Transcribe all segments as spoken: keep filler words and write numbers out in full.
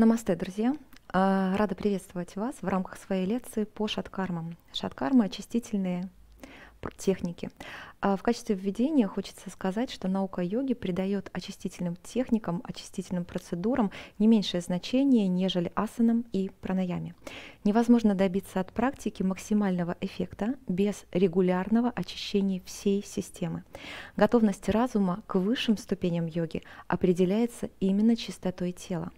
Намасте, друзья! Рада приветствовать вас в рамках своей лекции по шаткармам. Шаткармы — очистительные техники. В качестве введения хочется сказать, что наука йоги придает очистительным техникам, очистительным процедурам не меньшее значение, нежели асанам и пранаяме. Невозможно добиться от практики максимального эффекта без регулярного очищения всей системы. Готовность разума к высшим ступеням йоги определяется именно чистотой тела.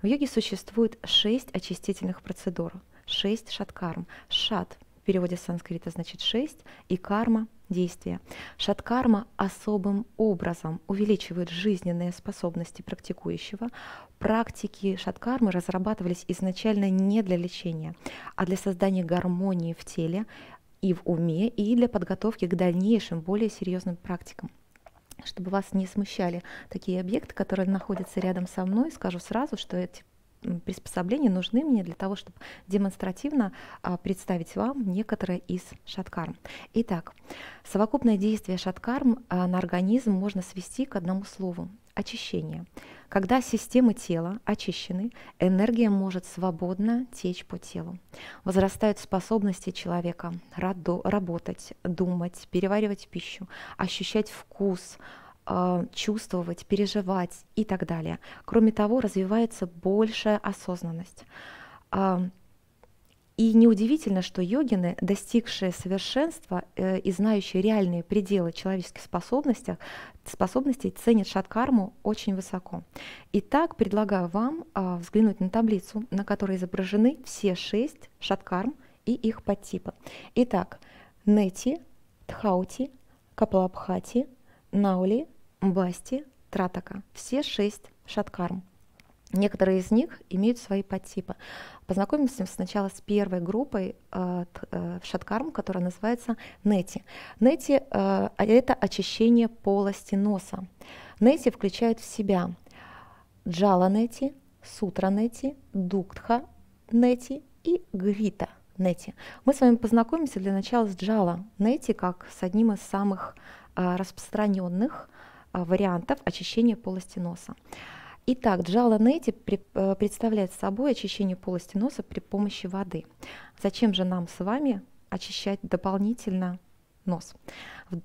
В йоге существует шесть очистительных процедур, шесть шаткарм. Шат в переводе с санскрита значит шесть, и карма — действие. Шаткарма особым образом увеличивает жизненные способности практикующего. Практики шаткармы разрабатывались изначально не для лечения, а для создания гармонии в теле и в уме, и для подготовки к дальнейшим, более серьезным практикам. Чтобы вас не смущали такие объекты, которые находятся рядом со мной, скажу сразу, что эти приспособления нужны мне для того, чтобы демонстративно а, представить вам некоторые из шаткарм. Итак, совокупное действие шаткарм а, на организм можно свести к одному слову – очищение. Когда системы тела очищены, энергия может свободно течь по телу. Возрастают способности человека радо, работать, думать, переваривать пищу, ощущать вкус, чувствовать, переживать и так далее. Кроме того, развивается большая осознанность. И неудивительно, что йогины, достигшие совершенства и знающие реальные пределы человеческих способностей, способностей ценят шаткарму очень высоко. Итак, предлагаю вам взглянуть на таблицу, на которой изображены все шесть шаткарм и их подтипы. Итак, нети, дхаути, капалабхати, наули, басти, тратака. Все шесть шаткарм. Некоторые из них имеют свои подтипы. Познакомимся сначала с первой группой э, э, шаткарм, которая называется нети. Нети э, — это очищение полости носа. Нети включает в себя джала нети, сутра нети, дугдха-нети и гхрита-нети. Мы с вами познакомимся для начала с джала нети, как с одним из самых распространенных вариантов очищения полости носа. Итак, джала нети представляет собой очищение полости носа при помощи воды. Зачем же нам с вами очищать дополнительно нос?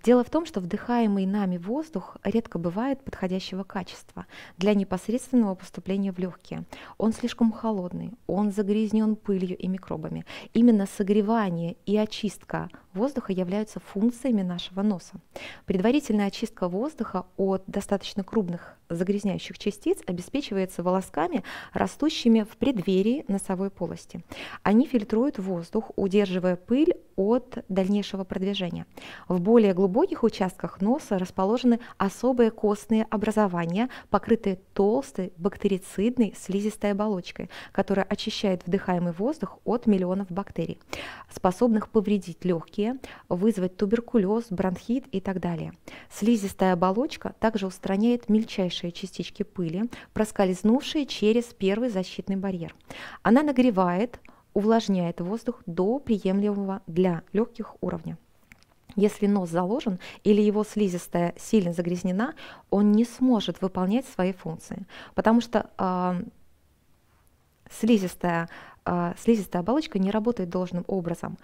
Дело в том, что вдыхаемый нами воздух редко бывает подходящего качества для непосредственного поступления в легкие. Он слишком холодный, он загрязнен пылью и микробами. Именно согревание и очистка воздуха являются функциями нашего носа. Предварительная очистка воздуха от достаточно крупных загрязняющих частиц обеспечивается волосками, растущими в преддверии носовой полости. Они фильтруют воздух, удерживая пыль от дальнейшего продвижения. В более глубоких участках носа расположены особые костные образования, покрытые толстой бактерицидной слизистой оболочкой, которая очищает вдыхаемый воздух от миллионов бактерий, способных повредить легкие, вызвать туберкулез, бронхит и так далее. Слизистая оболочка также устраняет мельчайшие частички пыли, проскользнувшие через первый защитный барьер. Она нагревает, увлажняет воздух до приемлемого для легких уровня. Если нос заложен или его слизистая сильно загрязнена, он не сможет выполнять свои функции, потому что э, слизистая, э, слизистая оболочка не работает должным образом.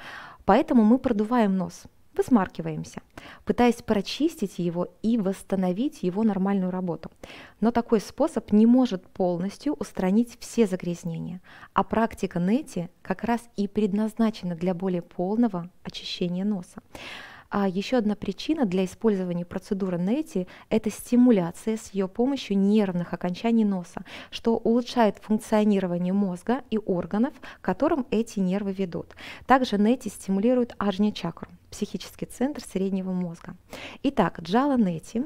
Поэтому мы продуваем нос, высмаркиваемся, пытаясь прочистить его и восстановить его нормальную работу. Но такой способ не может полностью устранить все загрязнения, а практика нети как раз и предназначена для более полного очищения носа. А еще одна причина для использования процедуры нети – это стимуляция с ее помощью нервных окончаний носа, что улучшает функционирование мозга и органов, к которым эти нервы ведут. Также нети стимулирует аджня-чакру, психический центр среднего мозга. Итак, джала нети.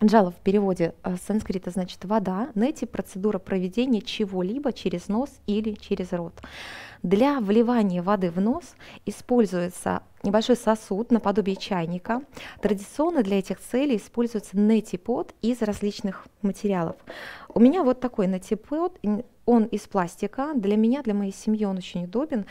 Джала в переводе с санскрита значит вода, нети — процедура проведения чего-либо через нос или через рот. Для вливания воды в нос используется небольшой сосуд наподобие чайника. Традиционно для этих целей используется нети-пот из различных материалов. У меня вот такой нети-пот, он из пластика. Для меня, для моей семьи он очень удобен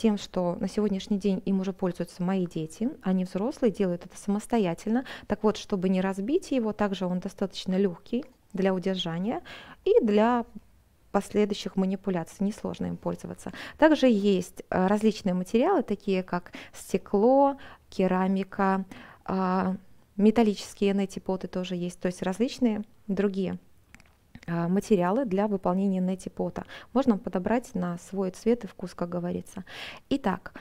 тем, что на сегодняшний день им уже пользуются мои дети. Они взрослые, делают это самостоятельно. Так вот, чтобы не разбить его, также он достаточно легкий для удержания и для последующих манипуляций, несложно им пользоваться. Также есть различные материалы, такие как стекло, керамика, металлические нети-поты тоже есть, то есть различные другие материалы для выполнения нети-пота. Можно подобрать на свой цвет и вкус, как говорится. Итак,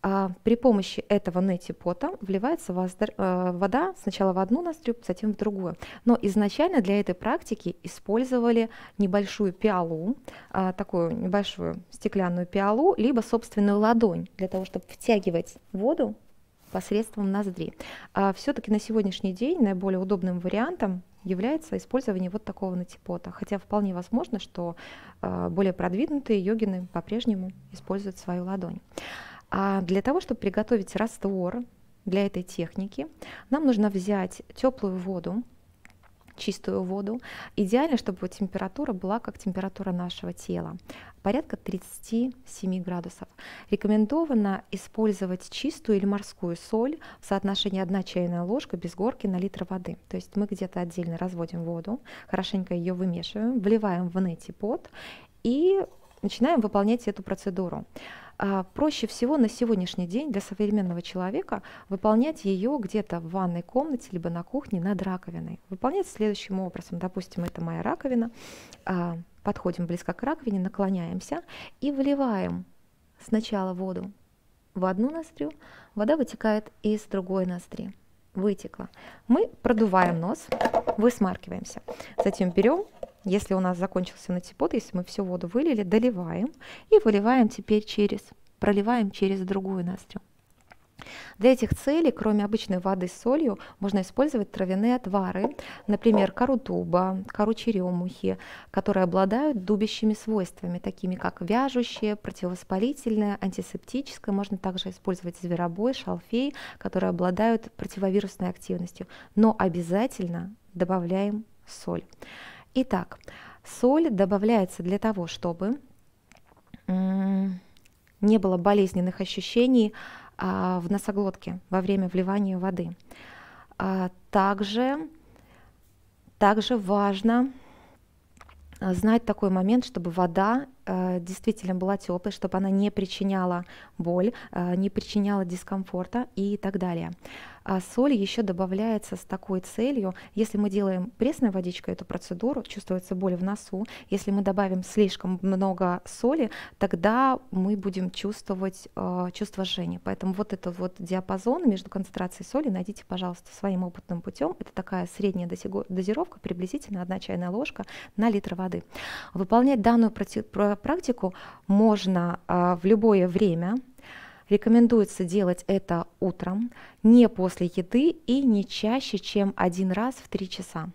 при помощи этого нети-пота вливается вода сначала в одну настрю, затем в другую. Но изначально для этой практики использовали небольшую пиалу, такую небольшую стеклянную пиалу, либо собственную ладонь, для того, чтобы втягивать воду посредством ноздри. Все-таки на сегодняшний день наиболее удобным вариантом является использование вот такого нети-пота, хотя вполне возможно, что более продвинутые йогины по-прежнему используют свою ладонь. А для того, чтобы приготовить раствор для этой техники, нам нужно взять теплую воду, чистую воду. Идеально, чтобы температура была как температура нашего тела, порядка тридцати семи градусов. Рекомендовано использовать чистую или морскую соль в соотношении одна чайная ложка без горки на литр воды. То есть мы где-то отдельно разводим воду, хорошенько ее вымешиваем, вливаем в нети-пот и начинаем выполнять эту процедуру. Проще всего на сегодняшний день для современного человека выполнять ее где-то в ванной комнате либо на кухне над раковиной. Выполнять следующим образом. Допустим, это моя раковина. Подходим близко к раковине, наклоняемся и выливаем сначала воду в одну ноздрю. Вода вытекает из другой ноздри. Вытекла. Мы продуваем нос, высмаркиваемся. Затем берем. Если у нас закончился нети-пот, если мы всю воду вылили, доливаем и выливаем теперь через, проливаем через другую ноздрю. Для этих целей, кроме обычной воды с солью, можно использовать травяные отвары, например, кору дуба, кору черемухи, которые обладают дубящими свойствами, такими как вяжущие, противовоспалительные, антисептическое. Можно также использовать зверобой, шалфей, которые обладают противовирусной активностью, но обязательно добавляем соль. Итак, соль добавляется для того, чтобы не было болезненных ощущений в носоглотке во время вливания воды. Также, также важно знать такой момент, чтобы вода действительно была теплой, чтобы она не причиняла боль, не причиняла дискомфорта и так далее. А соль еще добавляется с такой целью: если мы делаем пресной водичкой эту процедуру, чувствуется боль в носу. Если мы добавим слишком много соли, тогда мы будем чувствовать э, чувство жжения. Поэтому вот этот вот диапазон между концентрацией соли найдите, пожалуйста, своим опытным путем. Это такая средняя дозировка, приблизительно одна чайная ложка на литр воды. Выполнять данную практику можно э, в любое время. Рекомендуется делать это утром, не после еды и не чаще, чем один раз в три часа.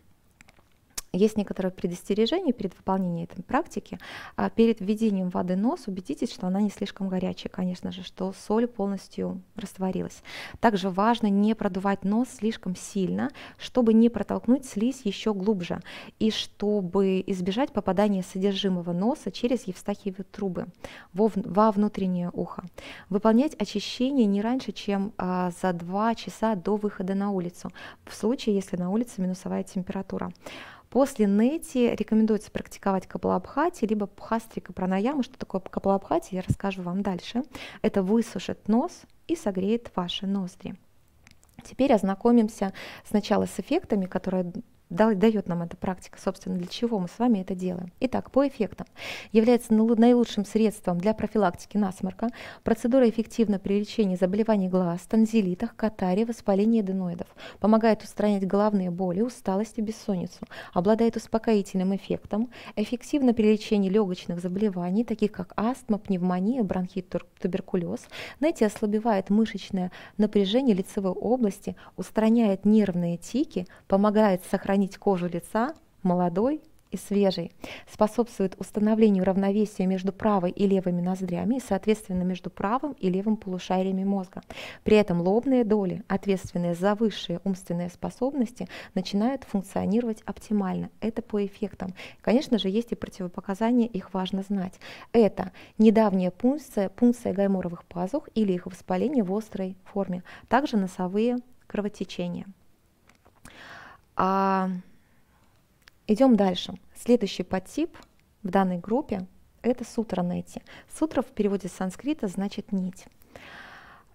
Есть некоторые предостережения перед выполнением этой практики. Перед введением воды в нос убедитесь, что она не слишком горячая, конечно же, что соль полностью растворилась. Также важно не продувать нос слишком сильно, чтобы не протолкнуть слизь еще глубже и чтобы избежать попадания содержимого носа через евстахиевые трубы во внутреннее ухо. Выполнять очищение не раньше, чем за два часа до выхода на улицу, в случае, если на улице минусовая температура. После нети рекомендуется практиковать капалабхати, либо пхастрика пранаяму. Что такое капалабхати, я расскажу вам дальше. Это высушит нос и согреет ваши ноздри. Теперь ознакомимся сначала с эффектами, которые дает нам эта практика, собственно, для чего мы с вами это делаем. Итак, по эффектам. Является наилучшим средством для профилактики насморка. Процедура эффективна при лечении заболеваний глаз, танзелитах, катаре, воспалении аденоидов. Помогает устранять головные боли, усталость и бессонницу. Обладает успокоительным эффектом. Эффективна при лечении легочных заболеваний, таких как астма, пневмония, бронхит, туберкулез. Нети ослабевает мышечное напряжение лицевой области, устраняет нервные тики, помогает сохранить кожу лица молодой и свежей, способствует установлению равновесия между правой и левыми ноздрями и, соответственно, между правым и левым полушариями мозга. При этом лобные доли, ответственные за высшие умственные способности, начинают функционировать оптимально. Это по эффектам. Конечно же, есть и противопоказания, их важно знать. Это недавняя пункция, пункция гайморовых пазух или их воспаление в острой форме, также носовые кровотечения. А, идем дальше. Следующий подтип в данной группе, это сутра нети. Сутра в переводе с санскрита значит нить.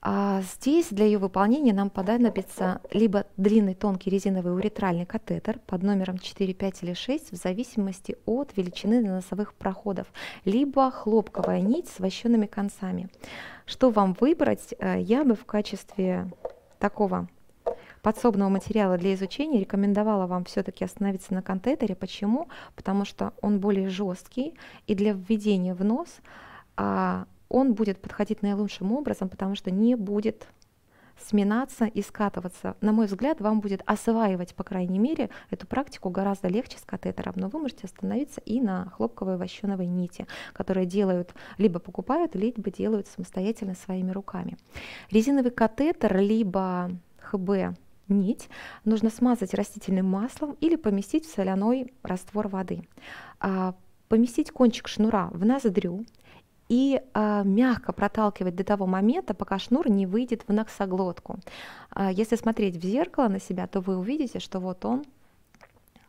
А здесь для ее выполнения нам понадобится либо длинный тонкий резиновый уретральный катетер под номером четыре, пять или шесть, в зависимости от величины носовых проходов, либо хлопковая нить с вощенными концами. Что вам выбрать, я бы в качестве такого подсобного материала для изучения рекомендовала вам все-таки остановиться на катетере. Почему? Потому что он более жесткий, и для введения в нос он будет подходить наилучшим образом, потому что не будет сминаться и скатываться. На мой взгляд, вам будет осваивать, по крайней мере, эту практику гораздо легче с катетером, но вы можете остановиться и на хлопковой вощеновой нити, которые делают, либо покупают, либо делают самостоятельно своими руками. Резиновый катетер, либо ха бэ нить нужно смазать растительным маслом или поместить в соляной раствор воды. А, поместить кончик шнура в ноздрю и э, мягко проталкивать до того момента, пока шнур не выйдет в носоглотку. Э, если смотреть в зеркало на себя, то вы увидите, что вот он,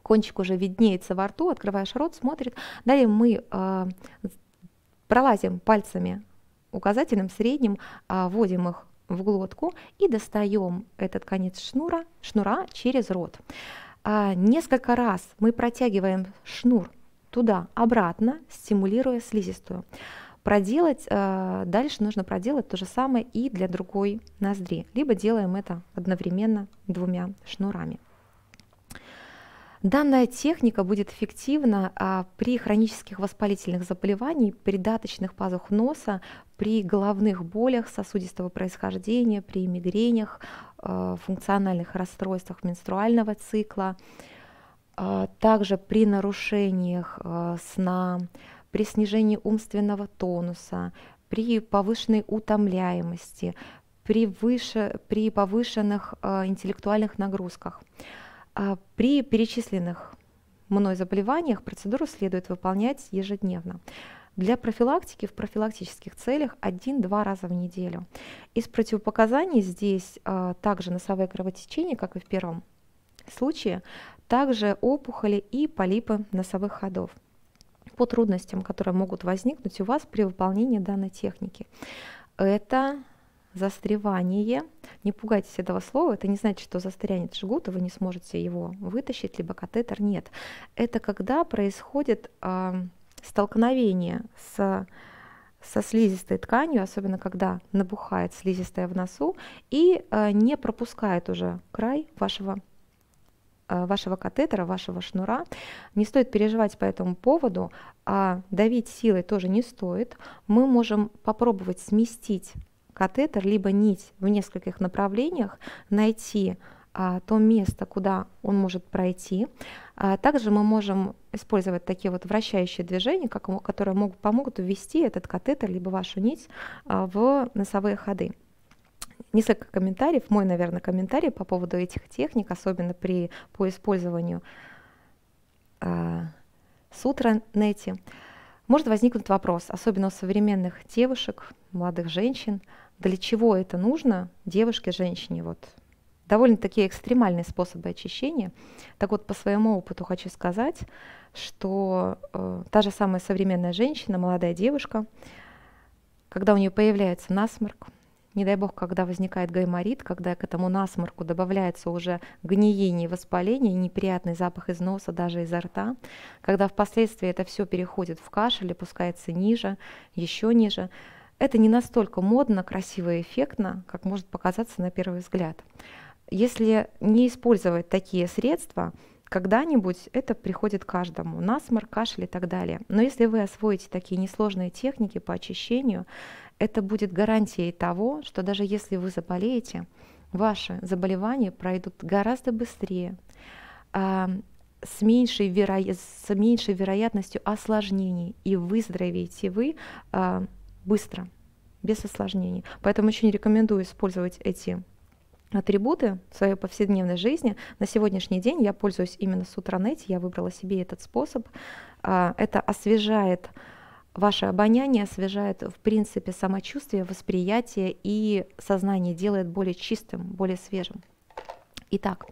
кончик уже виднеется во рту, открываешь рот, смотрит. Далее мы э, пролазим пальцами указательным, средним, э, вводим их в глотку и достаем этот конец шнура, шнура через рот. Э, несколько раз мы протягиваем шнур туда-обратно, стимулируя слизистую. Проделать, э, дальше нужно проделать то же самое и для другой ноздри, либо делаем это одновременно двумя шнурами. Данная техника будет эффективна а, при хронических воспалительных заболеваниях, придаточных пазух носа, при головных болях сосудистого происхождения, при мигренях, э, функциональных расстройствах менструального цикла, э, также при нарушениях э, сна, при снижении умственного тонуса, при повышенной утомляемости, при, выше, при повышенных э, интеллектуальных нагрузках. А при перечисленных мной заболеваниях процедуру следует выполнять ежедневно. Для профилактики в профилактических целях один-два раза в неделю. Из противопоказаний здесь э, также носовые кровотечения, как и в первом случае, также опухоли и полипы носовых ходов. По трудностям, которые могут возникнуть у вас при выполнении данной техники. Это застревание. Не пугайтесь этого слова, это не значит, что застрянет жгут, и вы не сможете его вытащить, либо катетер нет. Это когда происходит э, столкновение с, со слизистой тканью, особенно когда набухает слизистая в носу и э, не пропускает уже край вашего вашего катетера, вашего шнура. Не стоит переживать по этому поводу, а давить силой тоже не стоит. Мы можем попробовать сместить катетер, либо нить в нескольких направлениях, найти а, то место, куда он может пройти. А также мы можем использовать такие вот вращающие движения, как, которые могут, помогут ввести этот катетер, либо вашу нить а, в носовые ходы. Несколько комментариев, мой, наверное, комментарий по поводу этих техник, особенно при, по использованию э, сутра нети. Может возникнуть вопрос, особенно у современных девушек, молодых женщин, для чего это нужно девушке, женщине? Вот. Довольно-таки экстремальные способы очищения. Так вот, по своему опыту хочу сказать, что э, та же самая современная женщина, молодая девушка, когда у нее появляется насморк, не дай бог, когда возникает гайморит, когда к этому насморку добавляется уже гниение и воспаление, неприятный запах из носа, даже изо рта, когда впоследствии это все переходит в кашель и пускается ниже, еще ниже. Это не настолько модно, красиво и эффектно, как может показаться на первый взгляд. Если не использовать такие средства, когда-нибудь это приходит каждому, насморк, кашель и так далее. Но если вы освоите такие несложные техники по очищению, это будет гарантией того, что даже если вы заболеете, ваши заболевания пройдут гораздо быстрее, а, с, меньшей веро... с меньшей вероятностью осложнений, и выздоровеете вы а, быстро, без осложнений. Поэтому очень рекомендую использовать эти атрибуты в своей повседневной жизни. На сегодняшний день я пользуюсь именно сутра нети, я выбрала себе этот способ. Это освежает ваше обоняние, освежает в принципе самочувствие, восприятие и сознание, делает более чистым, более свежим. Итак,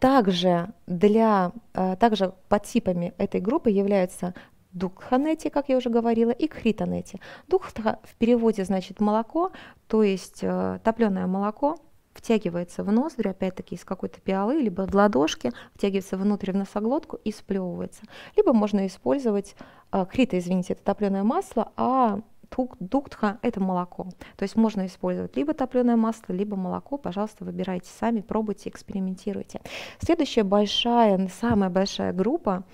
Также, для, также подтипами этой группы являются дугдха-нети, как я уже говорила, и гхрита-нети. Дугдха в переводе значит молоко, то есть топленое молоко втягивается в ноздри, опять-таки из какой-то пиалы, либо в ладошке, втягивается внутрь в носоглотку и сплевывается. Либо можно использовать гхрита, извините, это топленое масло, а дугдха — это молоко. То есть можно использовать либо топленое масло, либо молоко. Пожалуйста, выбирайте сами, пробуйте, экспериментируйте. Следующая большая, самая большая группа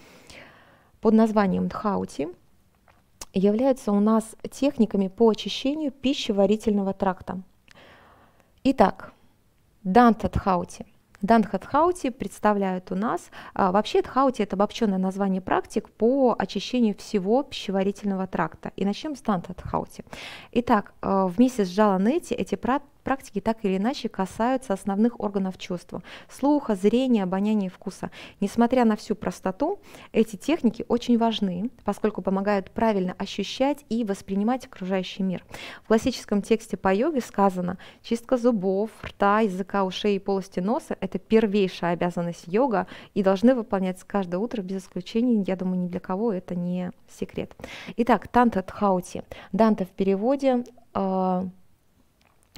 под названием дхаути являются у нас техниками по очищению пищеварительного тракта. Итак, данта-дхаути. Данта-дхаути представляют у нас, а, вообще дхаути — это обобщенное название практик по очищению всего пищеварительного тракта. И начнем с данта-дхаути. Итак, вместе с Джала Нети эти практики так или иначе касаются основных органов чувства — слуха, зрения, обоняния и вкуса. Несмотря на всю простоту, эти техники очень важны, поскольку помогают правильно ощущать и воспринимать окружающий мир. В классическом тексте по йоге сказано: «Чистка зубов, рта, языка, ушей и полости носа — это первейшая обязанность йога и должны выполняться каждое утро без исключения». Я думаю, ни для кого это не секрет. Итак, данта-дхаути. Данта в переводе, э,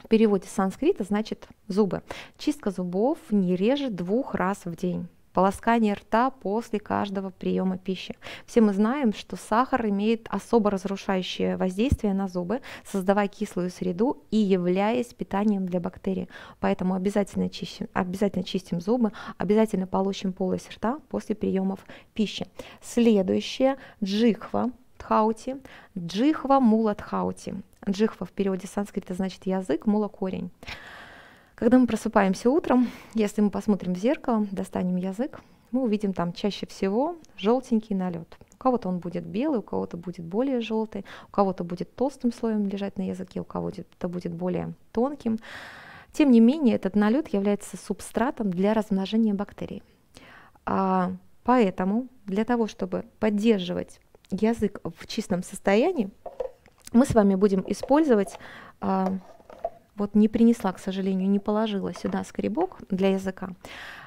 в переводе с санскрита значит зубы. Чистка зубов не реже двух раз в день. Полоскание рта после каждого приема пищи. Все мы знаем, что сахар имеет особо разрушающее воздействие на зубы, создавая кислую среду и являясь питанием для бактерий. Поэтому обязательно чистим, обязательно чистим зубы, обязательно полощем полость рта после приемов пищи. Следующее — джихва-дхаути, джихва-мула-дхаути. Джихва в переводе с санскрита значит язык, мула — корень. Когда мы просыпаемся утром, если мы посмотрим в зеркало, достанем язык, мы увидим там чаще всего желтенький налет. У кого-то он будет белый, у кого-то будет более желтый, у кого-то будет толстым слоем лежать на языке, у кого-то будет более тонким. Тем не менее, этот налет является субстратом для размножения бактерий. А поэтому для того, чтобы поддерживать язык в чистом состоянии, мы с вами будем использовать... А, Вот не принесла, к сожалению, не положила сюда скребок для языка.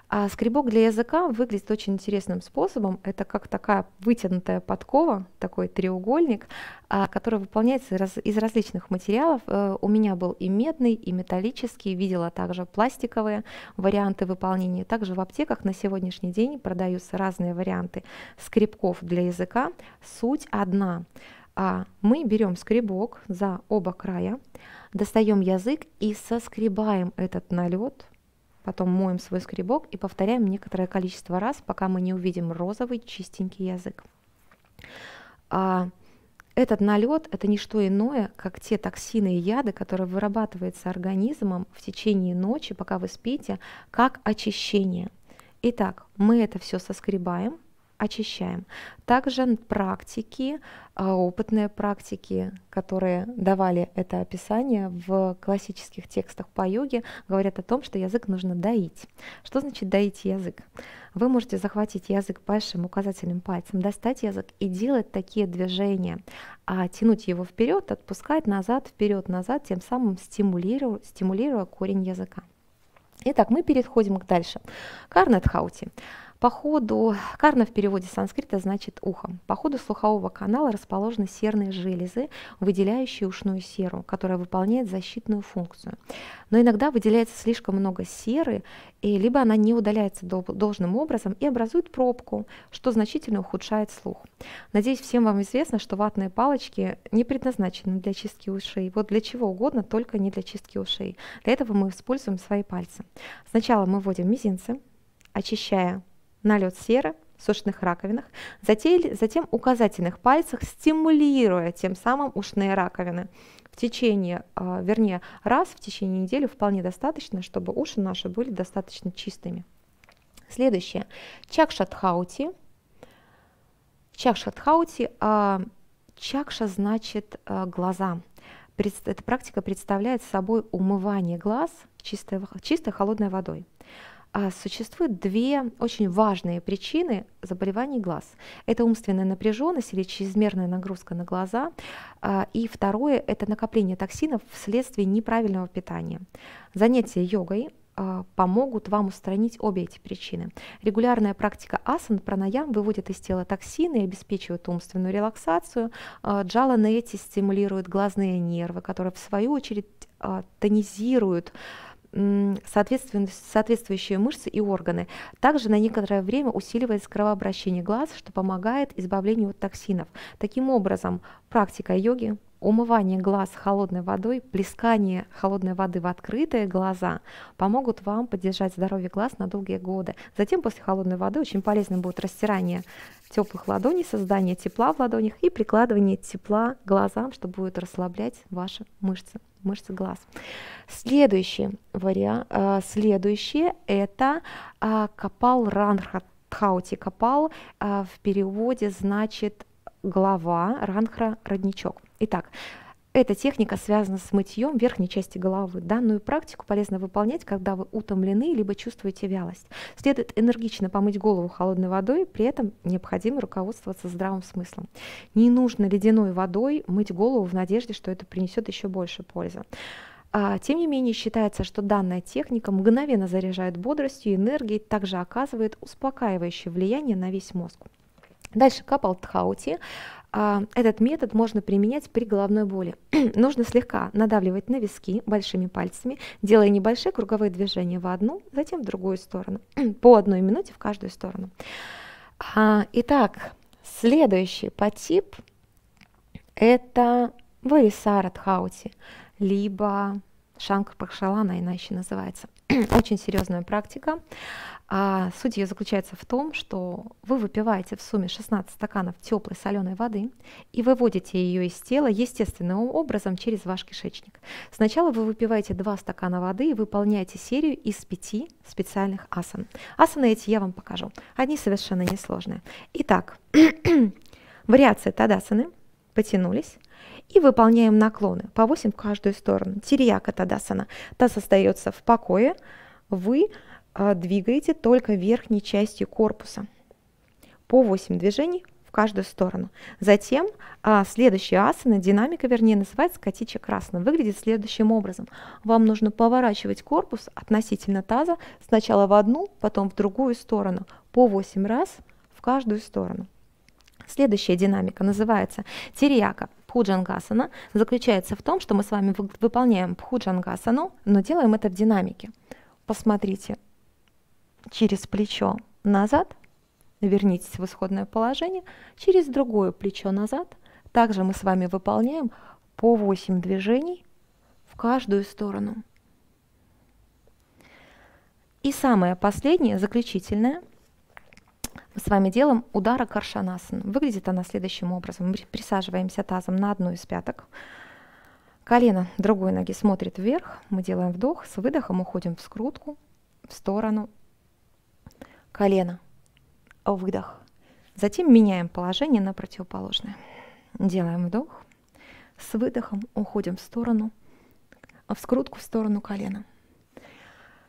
А скребок для языка выглядит очень интересным способом. Это как такая вытянутая подкова, такой треугольник, который выполняется из различных материалов. У меня был и медный, и металлический, видела также пластиковые варианты выполнения. Также в аптеках на сегодняшний день продаются разные варианты скребков для языка. Суть одна. Мы берем скребок за оба края, достаем язык и соскребаем этот налет, потом моем свой скребок и повторяем некоторое количество раз, пока мы не увидим розовый чистенький язык. Этот налет — это не что иное, как те токсины и яды, которые вырабатываются организмом в течение ночи, пока вы спите, как очищение. Итак, мы это все соскребаем, очищаем. Также практики, опытные практики, которые давали это описание в классических текстах по йоге, говорят о том, что язык нужно доить. Что значит доить язык? Вы можете захватить язык большим указательным пальцем, достать язык и делать такие движения, а тянуть его вперед, отпускать назад, вперед, назад, тем самым стимулируя, стимулируя корень языка. Итак, мы переходим к дальше. Карна-дхаути. По ходу, карна в переводе с санскрита значит ухо. По ходу слухового канала расположены серные железы, выделяющие ушную серу, которая выполняет защитную функцию. Но иногда выделяется слишком много серы, и либо она не удаляется должным образом и образует пробку, что значительно ухудшает слух. Надеюсь, всем вам известно, что ватные палочки не предназначены для чистки ушей. Вот для чего угодно, только не для чистки ушей. Для этого мы используем свои пальцы. Сначала мы вводим мизинцы, очищая налет серы в сушных раковинах, затем указательных пальцах, стимулируя тем самым ушные раковины. В течение, вернее, раз в течение недели вполне достаточно, чтобы уши наши были достаточно чистыми. Следующее. Чакша-дхаути. Чакша-дхаути. Чакша значит глаза. Эта практика представляет собой умывание глаз чистой, чистой холодной водой. Существуют две очень важные причины заболеваний глаз. Это умственная напряженность или чрезмерная нагрузка на глаза, и второе — это накопление токсинов вследствие неправильного питания. Занятия йогой помогут вам устранить обе эти причины. Регулярная практика асан, пранаям выводит из тела токсины и обеспечивает умственную релаксацию. Джала Нети стимулирует глазные нервы, которые в свою очередь тонизируют соответствующие мышцы и органы. Также на некоторое время усиливается кровообращение глаз, что помогает избавлению от токсинов. Таким образом, практика йоги, умывание глаз холодной водой, плескание холодной воды в открытые глаза помогут вам поддержать здоровье глаз на долгие годы. Затем после холодной воды очень полезным будет растирание теплых ладоней, создание тепла в ладонях и прикладывание тепла глазам, что будет расслаблять ваши мышцы. мышцы глаз. Следующий вариант, э, следующее это э, Капал-рандхра-дхаути. Капал э, в переводе значит голова, рандхра – родничок. Итак, эта техника связана с мытьем верхней части головы. Данную практику полезно выполнять, когда вы утомлены либо чувствуете вялость. Следует энергично помыть голову холодной водой, при этом необходимо руководствоваться здравым смыслом. Не нужно ледяной водой мыть голову в надежде, что это принесет еще больше пользы. Тем не менее, считается, что данная техника мгновенно заряжает бодростью и энергией, также оказывает успокаивающее влияние на весь мозг. Дальше Капал-дхаути. Этот метод можно применять при головной боли. Нужно слегка надавливать на виски большими пальцами, делая небольшие круговые движения в одну, затем в другую сторону, по одной минуте в каждую сторону. Итак, следующий подтип – это Вахнисара-дхаути, либо шанкха-пракшалана, она еще называется. Очень серьезная практика. А суть ее заключается в том, что вы выпиваете в сумме шестнадцать стаканов теплой соленой воды и выводите ее из тела естественным образом через ваш кишечник. Сначала вы выпиваете два стакана воды и выполняете серию из пяти специальных асан. Асаны эти я вам покажу. Они совершенно несложные. Итак, вариация тадасаны. Потянулись. И выполняем наклоны по восемь в каждую сторону. Тирьяка тадасана. Таз остается в покое. Вы двигаете только верхней частью корпуса. По восемь движений в каждую сторону. Затем а, следующая асана, динамика, вернее, называется катича красна. Выглядит следующим образом. Вам нужно поворачивать корпус относительно таза сначала в одну, потом в другую сторону. По восемь раз в каждую сторону. Следующая динамика называется тирьяка. Пхуджангасана заключается в том, что мы с вами выполняем пхуджангасану, но делаем это в динамике. Посмотрите через плечо назад, вернитесь в исходное положение, через другое плечо назад. Также мы с вами выполняем по восемь движений в каждую сторону. И самое последнее, заключительное. Мы с вами делаем удара каршанасана. Выглядит она следующим образом. Мы присаживаемся тазом на одну из пяток. Колено другой ноги смотрит вверх. Мы делаем вдох. С выдохом уходим в скрутку, в сторону. Колено. Выдох. Затем меняем положение на противоположное. Делаем вдох. С выдохом уходим в сторону, в скрутку в сторону колена.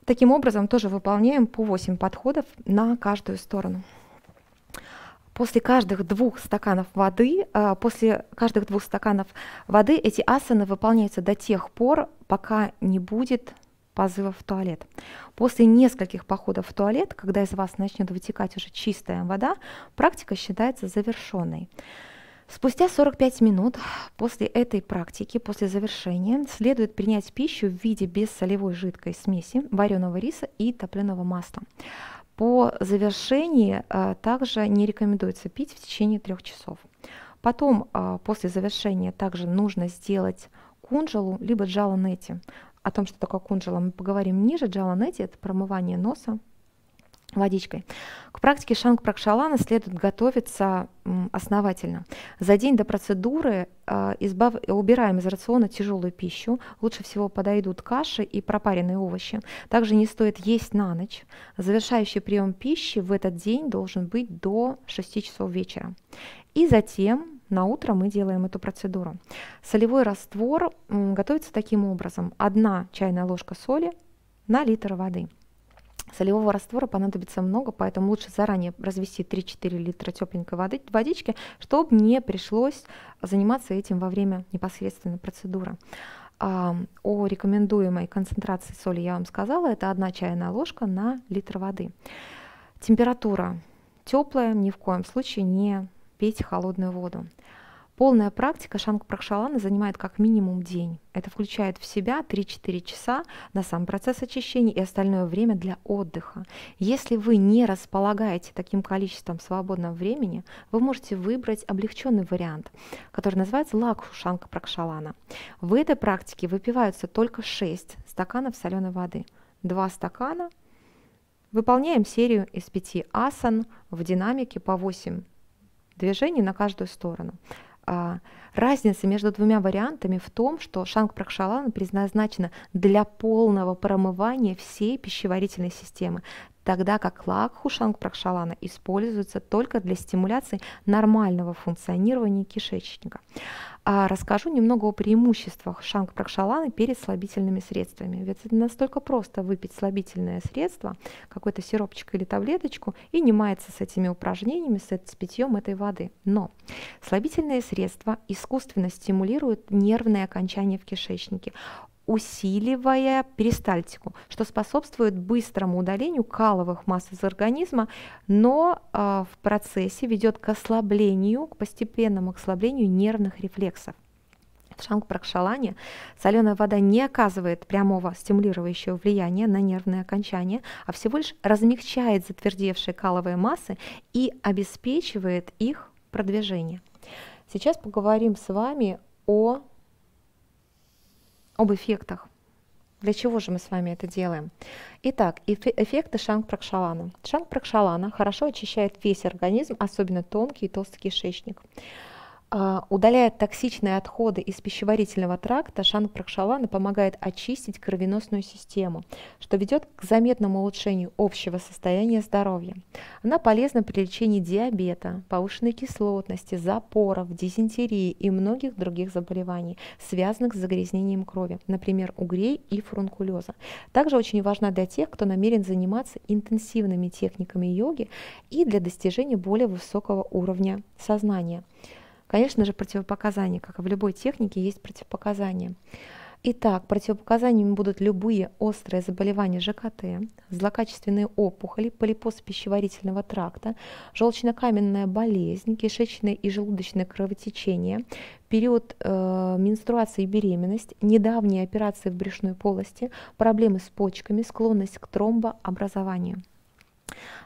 Таким образом тоже выполняем по восемь подходов на каждую сторону. После каждых двух стаканов воды, после каждых двух стаканов воды эти асаны выполняются до тех пор, пока не будет позывов в туалет. После нескольких походов в туалет, когда из вас начнет вытекать уже чистая вода, практика считается завершенной. Спустя сорок пять минут после этой практики, после завершения, следует принять пищу в виде бессолевой жидкой смеси вареного риса и топленого масла. По завершении а, также не рекомендуется пить в течение трех часов. Потом, а, после завершения, также нужно сделать кунджалу либо джала нети. О том, что такое кунджала, мы поговорим ниже. Джала нети – это промывание носа водичкой. К практике шанкха-пракшалана следует готовиться основательно. За день до процедуры избав... убираем из рациона тяжелую пищу. Лучше всего подойдут каши и пропаренные овощи. Также не стоит есть на ночь. Завершающий прием пищи в этот день должен быть до шести часов вечера. И затем на утро мы делаем эту процедуру. Солевой раствор готовится таким образом. Одна чайная ложка соли на литр воды. Солевого раствора понадобится много, поэтому лучше заранее развести три-четыре литра тепленькой воды, водички, чтобы не пришлось заниматься этим во время непосредственно процедуры. О рекомендуемой концентрации соли я вам сказала, это одна чайная ложка на литр воды. Температура теплая, ни в коем случае не пейте холодную воду. Полная практика шанкха-пракшалана занимает как минимум день. Это включает в себя три-четыре часа на сам процесс очищения и остальное время для отдыха. Если вы не располагаете таким количеством свободного времени, вы можете выбрать облегченный вариант, который называется лагху шанкха-пракшалана. В этой практике выпиваются только шесть стаканов соленой воды. два стакана. Выполняем серию из пяти асан в динамике по восемь движений на каждую сторону. Разница между двумя вариантами в том, что шанкха-пракшалана предназначена для полного промывания всей пищеварительной системы, тогда как лагху шанкха-пракшалана используется только для стимуляции нормального функционирования кишечника. Расскажу немного о преимуществах шанкха-пракшаланы перед слабительными средствами. Ведь это настолько просто выпить слабительное средство, какой-то сиропчик или таблеточку, и не маяться с этими упражнениями, с, с питьем этой воды. Но слабительные средства искусственно стимулируют нервные окончания в кишечнике, усиливая перистальтику, что способствует быстрому удалению каловых масс из организма, но э, в процессе ведет к ослаблению, к постепенному ослаблению нервных рефлексов. В шанкха-пракшалане соленая вода не оказывает прямого стимулирующего влияния на нервные окончания, а всего лишь размягчает затвердевшие каловые массы и обеспечивает их продвижение. Сейчас поговорим с вами о об эффектах. Для чего же мы с вами это делаем? Итак, эффекты шанкха-пракшалана. Шанкха-пракшалана хорошо очищает весь организм, особенно тонкий и толстый кишечник. Удаляет токсичные отходы из пищеварительного тракта, шанкха-пракшалана помогает очистить кровеносную систему, что ведет к заметному улучшению общего состояния здоровья. Она полезна при лечении диабета, повышенной кислотности, запоров, дизентерии и многих других заболеваний, связанных с загрязнением крови, например, угрей и фурункулеза. Также очень важна для тех, кто намерен заниматься интенсивными техниками йоги и для достижения более высокого уровня сознания. Конечно же, противопоказания, как и в любой технике, есть противопоказания. Итак, противопоказаниями будут любые острые заболевания ЖКТ, злокачественные опухоли, полипоз пищеварительного тракта, желчнокаменная болезнь, кишечное и желудочное кровотечение, период э, менструации и беременность, недавние операции в брюшной полости, проблемы с почками, склонность к тромбообразованию.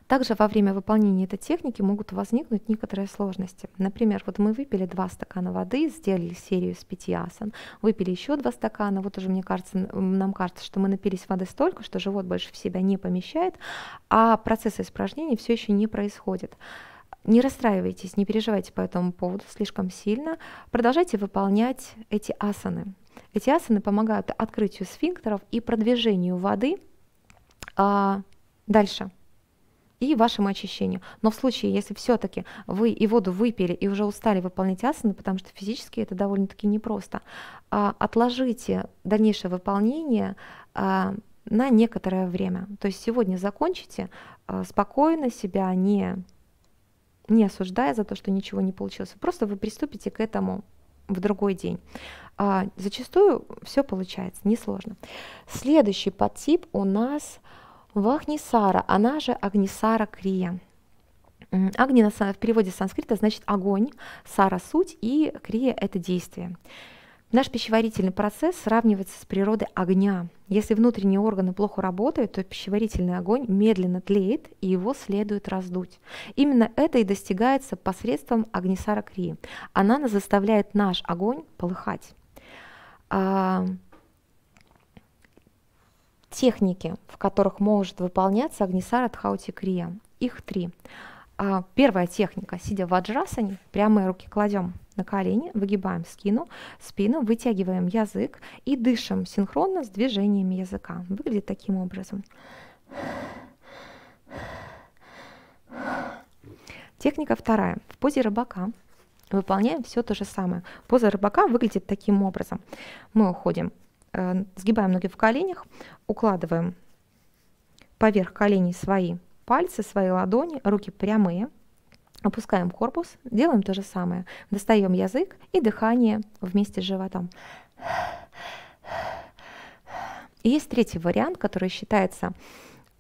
Также во время выполнения этой техники могут возникнуть некоторые сложности. Например, вот мы выпили два стакана воды, сделали серию из пяти асан, выпили еще два стакана. Вот уже мне кажется, нам кажется, что мы напились воды столько, что живот больше в себя не помещает, а процесс испражнений все еще не происходит. Не расстраивайтесь, не переживайте по этому поводу слишком сильно. Продолжайте выполнять эти асаны. Эти асаны помогают открытию сфинктеров и продвижению воды а, дальше. И вашему очищению. Но в случае, если все-таки вы и воду выпили и уже устали выполнять асаны, потому что физически это довольно-таки непросто, отложите дальнейшее выполнение на некоторое время. То есть сегодня закончите спокойно, себя не, не осуждая за то, что ничего не получилось. Просто вы приступите к этому в другой день. Зачастую все получается, несложно. Следующий подтип у нас Вахнисара, она же Агнисара-крия. Агни в переводе с санскрита значит огонь, сара – суть, и крия – это действие. Наш пищеварительный процесс сравнивается с природой огня. Если внутренние органы плохо работают, то пищеварительный огонь медленно тлеет, и его следует раздуть. Именно это и достигается посредством Агнисара-крии. Она заставляет наш огонь полыхать. Техники, в которых может выполняться Агнисара Дхаути крия. Их три. Первая техника. Сидя в ваджрасане, прямые руки кладем на колени, выгибаем скину, спину, вытягиваем язык и дышим синхронно с движениями языка. Выглядит таким образом. Техника вторая. В позе рыбака выполняем все то же самое. Поза рыбака выглядит таким образом. Мы уходим. Сгибаем ноги в коленях, укладываем поверх коленей свои пальцы, свои ладони, руки прямые, опускаем корпус, делаем то же самое. Достаем язык и дыхание вместе с животом. И есть третий вариант, который считается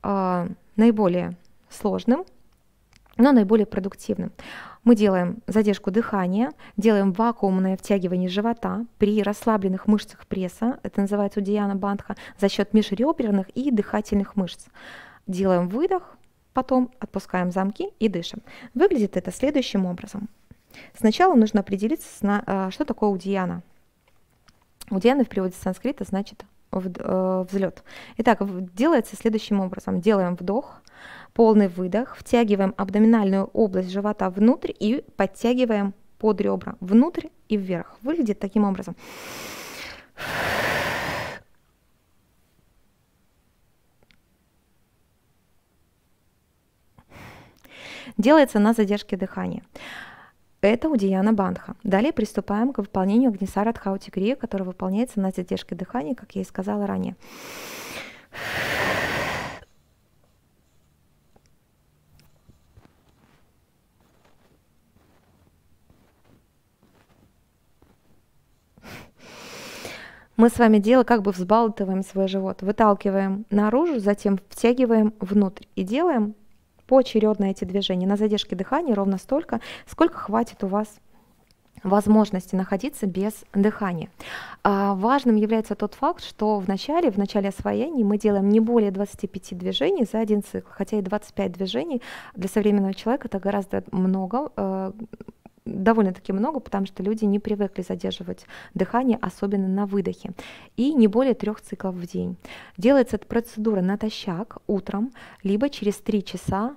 э, наиболее сложным, но наиболее продуктивным. Мы делаем задержку дыхания, делаем вакуумное втягивание живота при расслабленных мышцах пресса, это называется уддияна-бандха, за счет межреберных и дыхательных мышц. Делаем выдох, потом отпускаем замки и дышим. Выглядит это следующим образом. Сначала нужно определиться, что такое уддияна. Уддияна в переводе с санскрита значит взлет. Итак, делается следующим образом. Делаем вдох, полный выдох, втягиваем абдоминальную область живота внутрь и подтягиваем под ребра внутрь и вверх. Выглядит таким образом. Делается на задержке дыхания. Это уддияна-бандха. Далее приступаем к выполнению агнисара-крии крия, которая выполняется на задержке дыхания, как я и сказала ранее. Мы с вами дело как бы взбалтываем свой живот, выталкиваем наружу, затем втягиваем внутрь и делаем поочередно эти движения на задержке дыхания ровно столько, сколько хватит у вас возможности находиться без дыхания. А важным является тот факт, что в начале, в начале освоения мы делаем не более двадцати пяти движений за один цикл, хотя и двадцать пять движений для современного человека это гораздо много, э, довольно-таки много, потому что люди не привыкли задерживать дыхание, особенно на выдохе, и не более трех циклов в день. Делается эта процедура натощак, утром, либо через три часа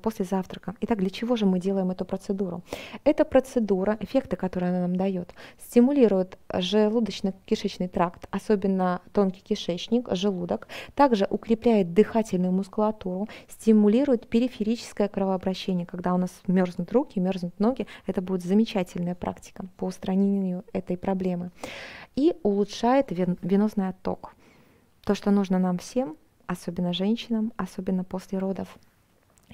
после завтрака. Итак, для чего же мы делаем эту процедуру? Эта процедура, эффекты, которые она нам дает, стимулирует желудочно-кишечный тракт, особенно тонкий кишечник, желудок, также укрепляет дыхательную мускулатуру, стимулирует периферическое кровообращение, когда у нас мерзнут руки, мерзнут ноги. Это будет замечательная практика по устранению этой проблемы. И улучшает венозный отток. То, что нужно нам всем, особенно женщинам, особенно после родов.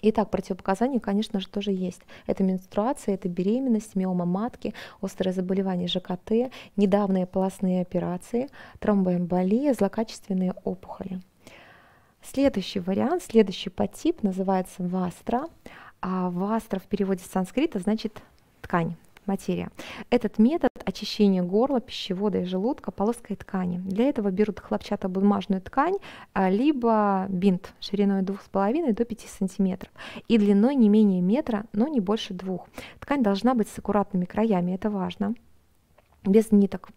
Итак, противопоказания, конечно же, тоже есть. Это менструация, это беременность, миома матки, острые заболевания ЖКТ, недавние полостные операции, тромбоэмболия, злокачественные опухоли. Следующий вариант, следующий подтип называется вастра. А вастра в переводе с санскрита значит ткань, материя. Этот метод очищения горла, пищевода и желудка полоской ткани. Для этого берут хлопчатобумажную ткань, либо бинт шириной двух с половиной до пяти сантиметров и длиной не менее метра, но не больше двух. Ткань должна быть с аккуратными краями, это важно, без ниток.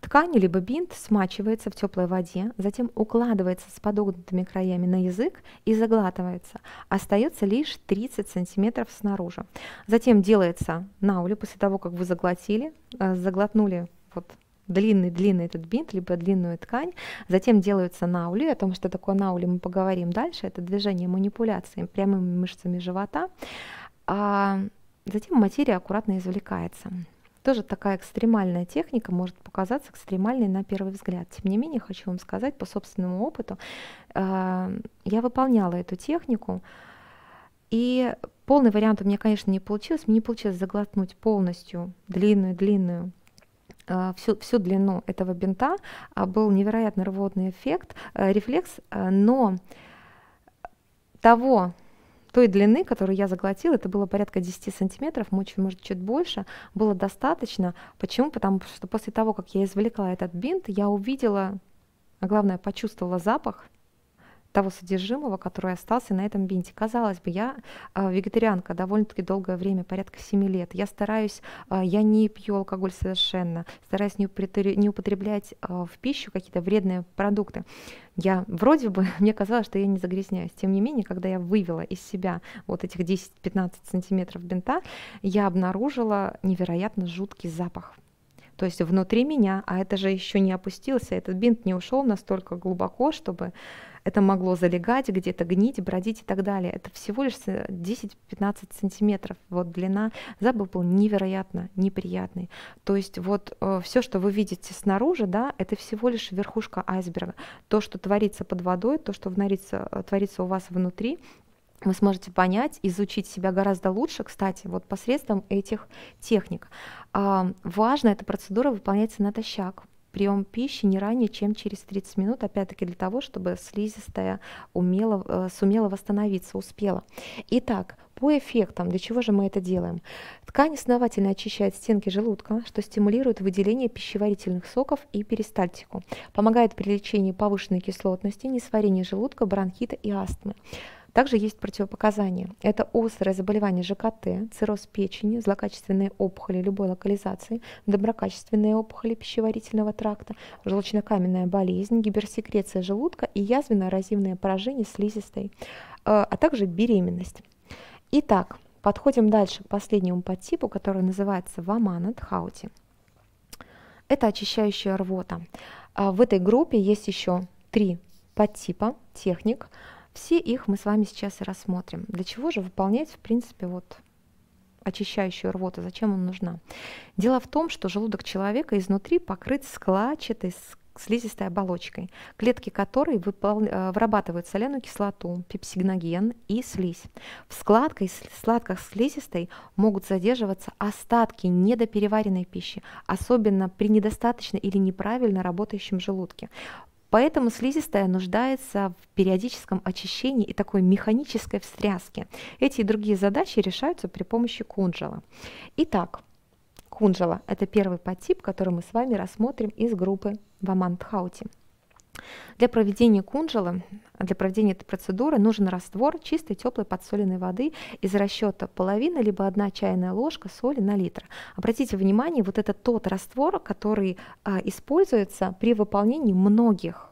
Ткань либо бинт смачивается в теплой воде, затем укладывается с подогнутыми краями на язык и заглатывается. Остается лишь тридцать сантиметров снаружи. Затем делается наули после того, как вы заглотили, заглотнули вот длинный-длинный этот бинт, либо длинную ткань. Затем делаются наули. О том, что такое наули, мы поговорим дальше. Это движение манипуляции прямыми мышцами живота. А затем материя аккуратно извлекается. Тоже такая экстремальная техника может показаться экстремальной на первый взгляд. Тем не менее, хочу вам сказать по собственному опыту, э, я выполняла эту технику, и полный вариант у меня, конечно, не получилось. Мне не получилось заглотнуть полностью длинную-длинную, э, всю, всю длину этого бинта. Был невероятно рвотный эффект, э, рефлекс, э, но того... той длины, которую я заглотила, это было порядка десяти сантиметров, может чуть больше, было достаточно. Почему? Потому что после того, как я извлекла этот бинт, я увидела, а главное, почувствовала запах того содержимого, который остался на этом бинте. Казалось бы, я вегетарианка довольно-таки долгое время, порядка семи лет. Я стараюсь, я не пью алкоголь совершенно, стараюсь не употреблять в пищу какие-то вредные продукты. Я вроде бы, мне казалось, что я не загрязняюсь. Тем не менее, когда я вывела из себя вот этих десять-пятнадцать сантиметров бинта, я обнаружила невероятно жуткий запах. То есть внутри меня, а это же еще не опустился, этот бинт не ушел настолько глубоко, чтобы это могло залегать, где-то гнить, бродить и так далее. Это всего лишь десять-пятнадцать сантиметров. Вот длина. Запах был невероятно неприятный. То есть вот э, все, что вы видите снаружи, да, это всего лишь верхушка айсберга. То, что творится под водой, то, что творится, творится у вас внутри, вы сможете понять, изучить себя гораздо лучше, кстати, вот посредством этих техник. Э, важно, эта процедура выполняется натощак, прием пищи не ранее, чем через тридцать минут, опять-таки для того, чтобы слизистая умела, сумела восстановиться, успела. Итак, по эффектам, для чего же мы это делаем? Ткань основательно очищает стенки желудка, что стимулирует выделение пищеварительных соков и перистальтику, помогает при лечении повышенной кислотности, несварения желудка, бронхита и астмы. Также есть противопоказания. Это острое заболевание ЖКТ, цирроз печени, злокачественные опухоли любой локализации, доброкачественные опухоли пищеварительного тракта, желчнокаменная болезнь, гиперсекреция желудка и язвенно-эрозивное поражение слизистой, а также беременность. Итак, подходим дальше к последнему подтипу, который называется Вамана-дхаути. Это очищающая рвота. В этой группе есть еще три подтипа техник. Все их мы с вами сейчас и рассмотрим. Для чего же выполнять, в принципе, вот очищающую рвоту, зачем она нужна? Дело в том, что желудок человека изнутри покрыт складчатой слизистой оболочкой, клетки которой выпол... вырабатывают соляную кислоту, пепсигеноген и слизь. В складках, складках слизистой могут задерживаться остатки недопереваренной пищи, особенно при недостаточно или неправильно работающем желудке. Поэтому слизистая нуждается в периодическом очищении и такой механической встряске. Эти и другие задачи решаются при помощи кунджала. Итак, кунджала – это первый подтип, который мы с вами рассмотрим из группы Вамана-дхаути. Для проведения кунджалы, для проведения этой процедуры нужен раствор чистой теплой подсоленной воды из расчета половина либо одна чайная ложка соли на литр. Обратите внимание, вот это тот раствор, который а, используется при выполнении многих,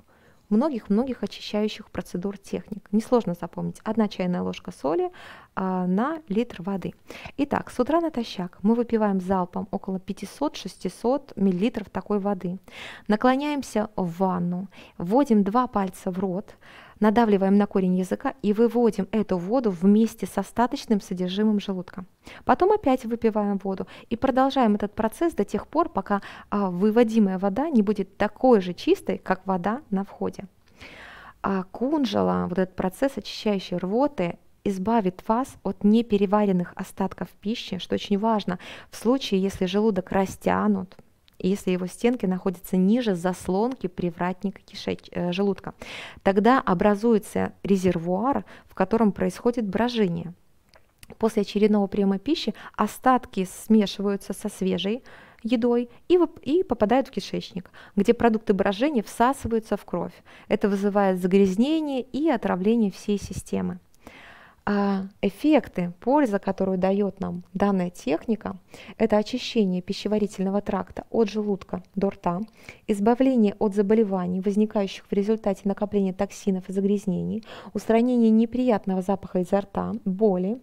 многих-многих очищающих процедур техник. Несложно запомнить. Одна чайная ложка соли а, на литр воды. Итак, с утра натощак мы выпиваем залпом около пятисот-шестисот миллилитров такой воды. Наклоняемся в ванну, вводим два пальца в рот, надавливаем на корень языка и выводим эту воду вместе с остаточным содержимым желудка. Потом опять выпиваем воду и продолжаем этот процесс до тех пор, пока а, выводимая вода не будет такой же чистой, как вода на входе. А кунджала, вот этот процесс очищающей рвоты, избавит вас от непереваренных остатков пищи, что очень важно в случае, если желудок растянут, если его стенки находятся ниже заслонки привратника кишеч... желудка. Тогда образуется резервуар, в котором происходит брожение. После очередного приема пищи остатки смешиваются со свежей едой и, вып... и попадают в кишечник, где продукты брожения всасываются в кровь. Это вызывает загрязнение и отравление всей системы. Эффекты, польза, которую дает нам данная техника, это очищение пищеварительного тракта от желудка до рта, избавление от заболеваний, возникающих в результате накопления токсинов и загрязнений, устранение неприятного запаха изо рта, боли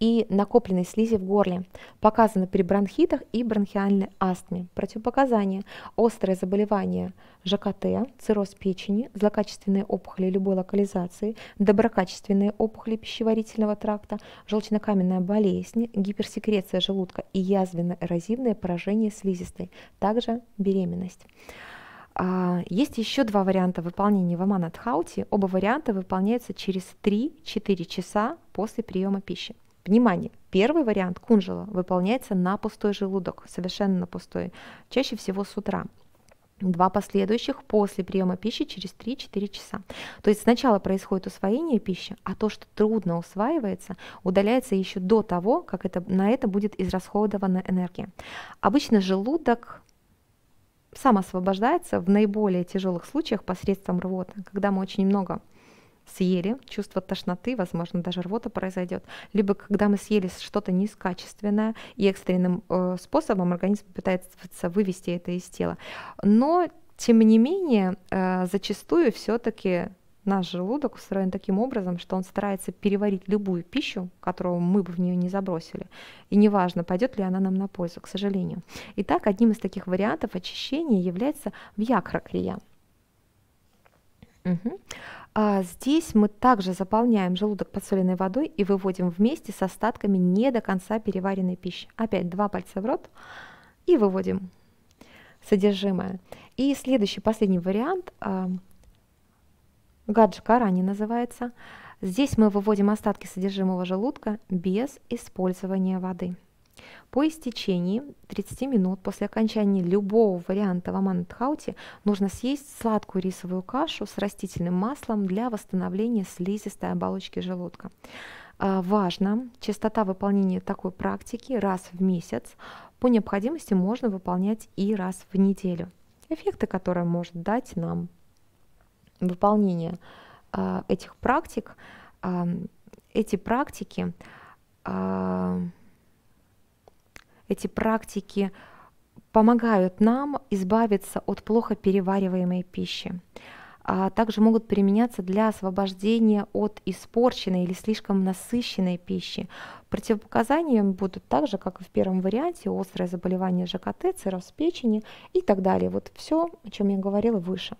и накопленной слизи в горле. Показано при бронхитах и бронхиальной астме. Противопоказания: острое заболевание ЖКТ, цирроз печени, злокачественные опухоли любой локализации, доброкачественные опухоли пищеварительного тракта, желчнокаменная болезнь, гиперсекреция желудка и язвенно-эрозивное поражение слизистой, также беременность. Есть еще два варианта выполнения Вамана-дхаути. Оба варианта выполняются через три-четыре часа после приема пищи. Внимание! Первый вариант кунджала выполняется на пустой желудок, совершенно на пустой, чаще всего с утра. Два последующих после приема пищи через три-четыре часа. То есть сначала происходит усвоение пищи, а то, что трудно усваивается, удаляется еще до того, как это, на это будет израсходована энергия. Обычно желудок сам освобождается в наиболее тяжелых случаях посредством рвоты, когда мы очень много съели, чувство тошноты, возможно, даже рвота произойдет, либо когда мы съели что-то низкокачественное, и экстренным э, способом организм пытается вывести это из тела. Но, тем не менее, э, зачастую все-таки наш желудок устроен таким образом, что он старается переварить любую пищу, которую мы бы в нее не забросили. И неважно, пойдет ли она нам на пользу, к сожалению. Итак, одним из таких вариантов очищения является вьякрокрия. Угу. А здесь мы также заполняем желудок подсоленной водой и выводим вместе с остатками не до конца переваренной пищи. Опять два пальца в рот и выводим содержимое. И следующий, последний вариант, а, гаджикарани называется. Здесь мы выводим остатки содержимого желудка без использования воды. По истечении тридцати минут после окончания любого варианта вамана-дхаути нужно съесть сладкую рисовую кашу с растительным маслом для восстановления слизистой оболочки желудка. Важно, частота выполнения такой практики раз в месяц, по необходимости можно выполнять и раз в неделю. Эффекты, которые может дать нам выполнение э, этих практик, э, эти практики, э, эти практики помогают нам избавиться от плохо перевариваемой пищи. А также могут применяться для освобождения от испорченной или слишком насыщенной пищи. Противопоказанием будут также, как и в первом варианте, острое заболевание ЖКТ, цирроз печени и так далее. Вот все, о чем я говорила выше.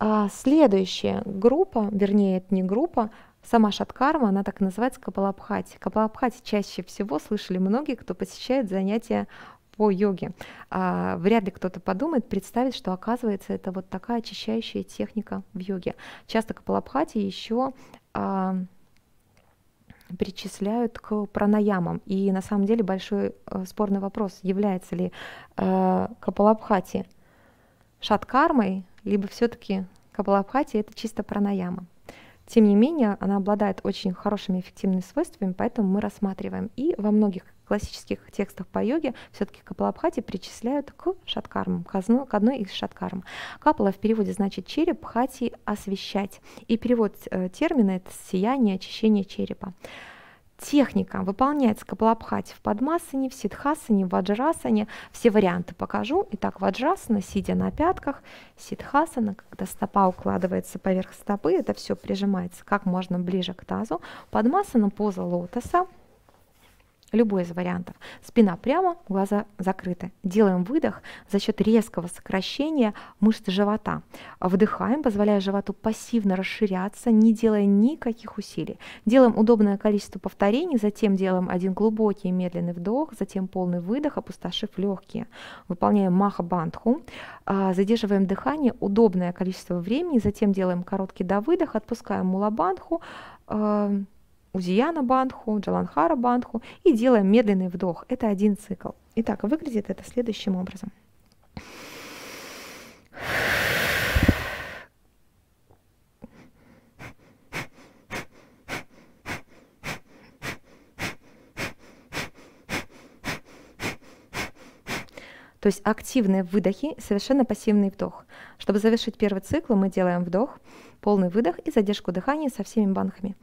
А следующая группа, вернее, это не группа, сама шаткарма, она так и называется капалабхати. Капалабхати чаще всего слышали многие, кто посещает занятия по йоге. А, вряд ли кто-то подумает, представит, что оказывается это вот такая очищающая техника в йоге. Часто капалабхати еще а, причисляют к пранаямам. И на самом деле большой а, спорный вопрос, является ли а, капалабхати шаткармой, либо все-таки капалабхати это чисто пранаяма. Тем не менее, она обладает очень хорошими эффективными свойствами, поэтому мы рассматриваем. И во многих классических текстах по йоге все-таки капалабхати причисляют к шаткармам, к одной из шаткарм. Капала в переводе значит череп, бхати освещать. И перевод термина это сияние, очищение черепа. Техника выполняется капалабхати в падмасане, в сидхасане, в ваджрасане. Все варианты покажу. Итак, ваджрасана, сидя на пятках, сидхасана, когда стопа укладывается поверх стопы, это все прижимается как можно ближе к тазу. Падмасана, поза лотоса. Любой из вариантов. Спина прямо, глаза закрыты. Делаем выдох за счет резкого сокращения мышц живота. Вдыхаем, позволяя животу пассивно расширяться, не делая никаких усилий. Делаем удобное количество повторений, затем делаем один глубокий медленный вдох, затем полный выдох, опустошив легкие. Выполняем маха-бандху. Задерживаем дыхание удобное количество времени, затем делаем короткий довыдох, отпускаем мула-бандху, уддияна-бандху, джаланхара-бандху и делаем медленный вдох. Это один цикл. Итак, выглядит это следующим образом. То есть активные выдохи, совершенно пассивный вдох. Чтобы завершить первый цикл, мы делаем вдох, полный выдох и задержку дыхания со всеми бандхами.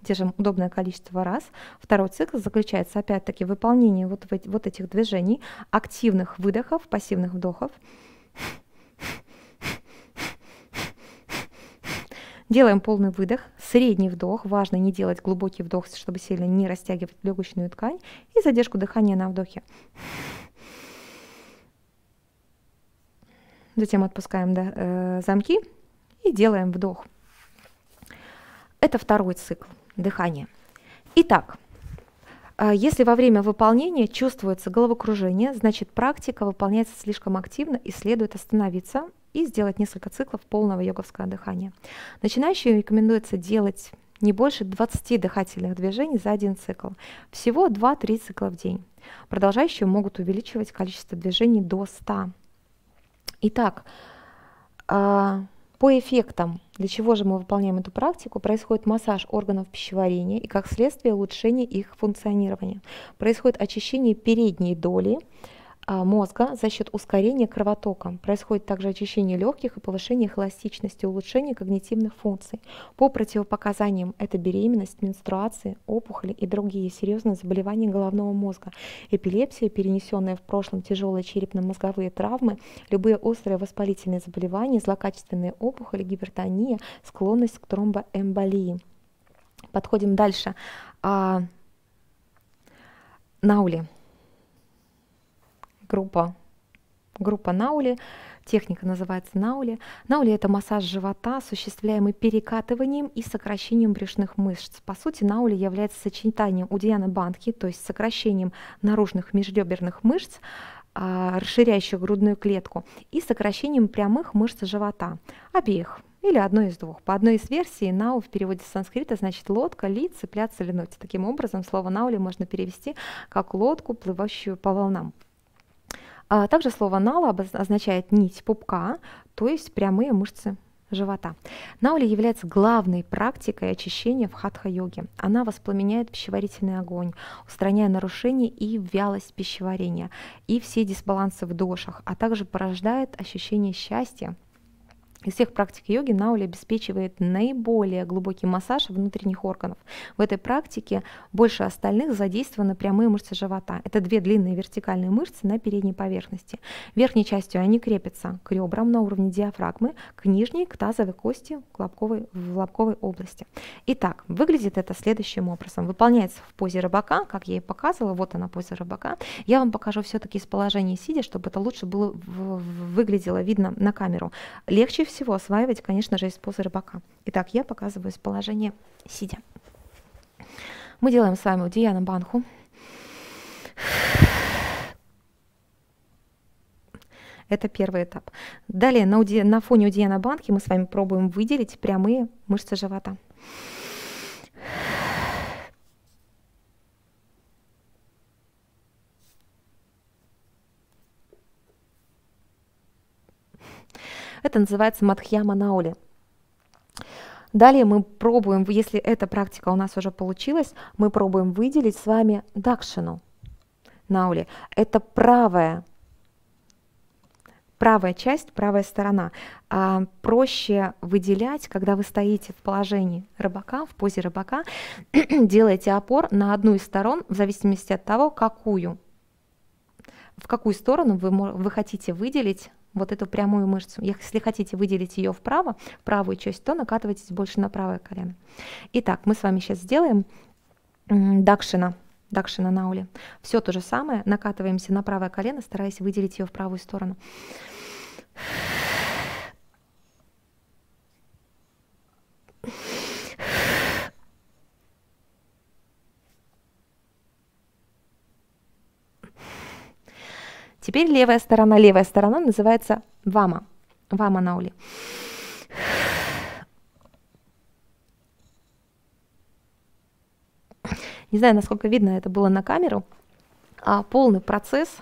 Держим удобное количество раз. Второй цикл заключается опять-таки в выполнении вот, вот этих движений, активных выдохов, пассивных вдохов. Делаем полный выдох, средний вдох. Важно не делать глубокий вдох, чтобы сильно не растягивать легочную ткань. И задержку дыхания на вдохе. Затем отпускаем э, замки и делаем вдох. Это второй цикл дыхания. Итак, если во время выполнения чувствуется головокружение, значит практика выполняется слишком активно и следует остановиться и сделать несколько циклов полного йоговского дыхания. Начинающим рекомендуется делать не больше двадцати дыхательных движений за один цикл. Всего два-три цикла в день. Продолжающие могут увеличивать количество движений до ста. Итак, по эффектам, для чего же мы выполняем эту практику, происходит массаж органов пищеварения и, как следствие, улучшение их функционирования. Происходит очищение передней доли мозга за счет ускорения кровотока. Происходит также очищение легких и повышение их эластичности, улучшение когнитивных функций. По противопоказаниям это беременность, менструации, опухоли и другие серьезные заболевания головного мозга, эпилепсия, перенесенная в прошлом тяжелые черепно-мозговые травмы, любые острые воспалительные заболевания, злокачественные опухоли, гипертония, склонность к тромбоэмболии. Подходим дальше. А... Наули. Группа, группа наули, техника называется наули. Наули – это массаж живота, осуществляемый перекатыванием и сокращением брюшных мышц. По сути, наули является сочетанием уддияна-бандхи, то есть сокращением наружных межреберных мышц, расширяющих грудную клетку, и сокращением прямых мышц живота, обеих. или одной из двух. По одной из версий «нау» в переводе с санскрита значит «лодка», «лить», «цепляться» или «нуть». Таким образом, слово «наули» можно перевести как «лодку, плывающую по волнам». А также слово «нала» означает «нить пупка», то есть прямые мышцы живота. Наули является главной практикой очищения в хатха-йоге. Она воспламеняет пищеварительный огонь, устраняя нарушения и вялость пищеварения, и все дисбалансы в дошах, а также порождает ощущение счастья. Из всех практик йоги наули обеспечивает наиболее глубокий массаж внутренних органов. В этой практике больше остальных задействованы прямые мышцы живота. Это две длинные вертикальные мышцы на передней поверхности. Верхней частью они крепятся к ребрам на уровне диафрагмы, к нижней, к тазовой кости в лобковой, в лобковой области. Итак, выглядит это следующим образом. Выполняется в позе рыбака, как я и показывала. Вот она, поза рыбака. Я вам покажу все-таки из положения сидя, чтобы это лучше было, выглядело видно на камеру. Легче всего всего осваивать, конечно же, из позы рыбака. Итак, я показываю из положения сидя. Мы делаем с вами уддияна-бандху. Это первый этап. Далее на, уди... на фоне уддияна-бандхи мы с вами пробуем выделить прямые мышцы живота. Это называется мадхьяма-наули. Далее мы пробуем, если эта практика у нас уже получилась, мы пробуем выделить с вами дакшину-наули. Это правая, правая часть, правая сторона. А, проще выделять, когда вы стоите в положении рыбака, в позе рыбака, делаете опор на одну из сторон, в зависимости от того, какую, в какую сторону вы, вы хотите выделить вот эту прямую мышцу. Если хотите выделить ее вправо, правую часть, то накатывайтесь больше на правое колено. Итак, мы с вами сейчас сделаем дакшина, дакшина-наули. Все то же самое, накатываемся на правое колено, стараясь выделить ее в правую сторону. Теперь левая сторона. Левая сторона называется вама, вама-наули. Не знаю, насколько видно это было на камеру. А полный процесс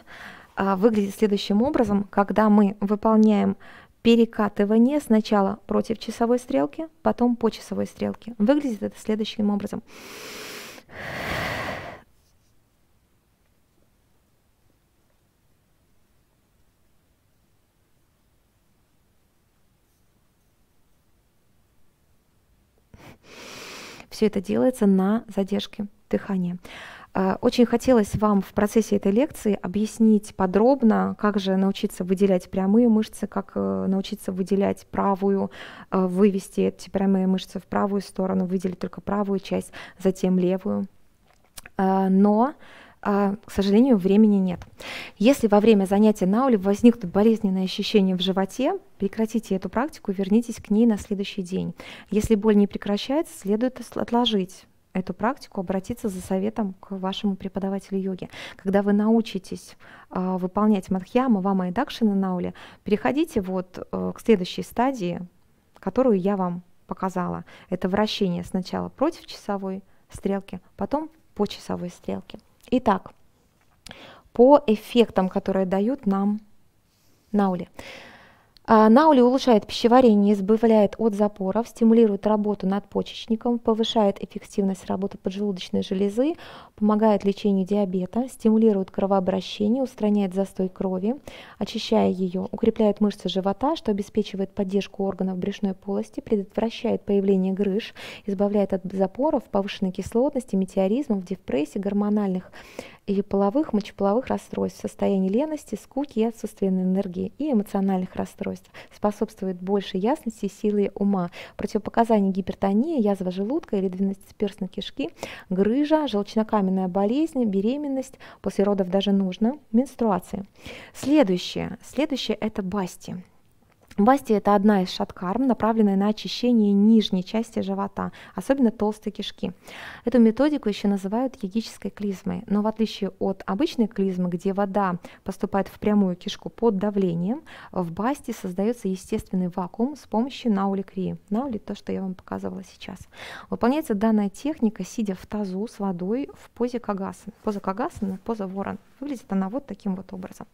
а, выглядит следующим образом, когда мы выполняем перекатывание сначала против часовой стрелки, потом по часовой стрелке. Выглядит это следующим образом. Все это делается на задержке дыхания. Очень хотелось вам в процессе этой лекции объяснить подробно, как же научиться выделять прямые мышцы, как научиться выделять правую, вывести эти прямые мышцы в правую сторону, выделить только правую часть, затем левую. Но, к сожалению, времени нет. Если во время занятия наули возникнут болезненные ощущения в животе, прекратите эту практику, вернитесь к ней на следующий день. Если боль не прекращается, следует отложить эту практику, обратиться за советом к вашему преподавателю йоги. Когда вы научитесь э, выполнять мадхьяма, вама и дакшина наули, переходите вот, э, к следующей стадии, которую я вам показала. Это вращение сначала против часовой стрелки, потом по часовой стрелке. Итак, по эффектам, которые дают нам наули. Наули улучшает пищеварение, избавляет от запоров, стимулирует работу надпочечником, повышает эффективность работы поджелудочной железы, помогает лечению диабета, стимулирует кровообращение, устраняет застой крови, очищая ее, укрепляет мышцы живота, что обеспечивает поддержку органов брюшной полости, предотвращает появление грыж, избавляет от запоров, повышенной кислотности, метеоризмов, депрессий, гормональных и половых, мочеполовых расстройств, состоянии лености, скуки и отсутственной энергии и эмоциональных расстройств, способствует большей ясности и силе ума, противопоказания гипертония, язва желудка или двенадцатиперстной кишки, грыжа, желчнокаменная болезнь, беременность, после родов даже нужно, менструации. Следующее, следующее это басти. Басти – это одна из шаткарм, направленная на очищение нижней части живота, особенно толстой кишки. Эту методику еще называют йогической клизмой, но в отличие от обычной клизмы, где вода поступает в прямую кишку под давлением, в басти создается естественный вакуум с помощью наули-крии. Наули – то, что я вам показывала сейчас. Выполняется данная техника, сидя в тазу с водой в позе кагасана. Поза кагасана, поза ворон. Выглядит она вот таким вот образом.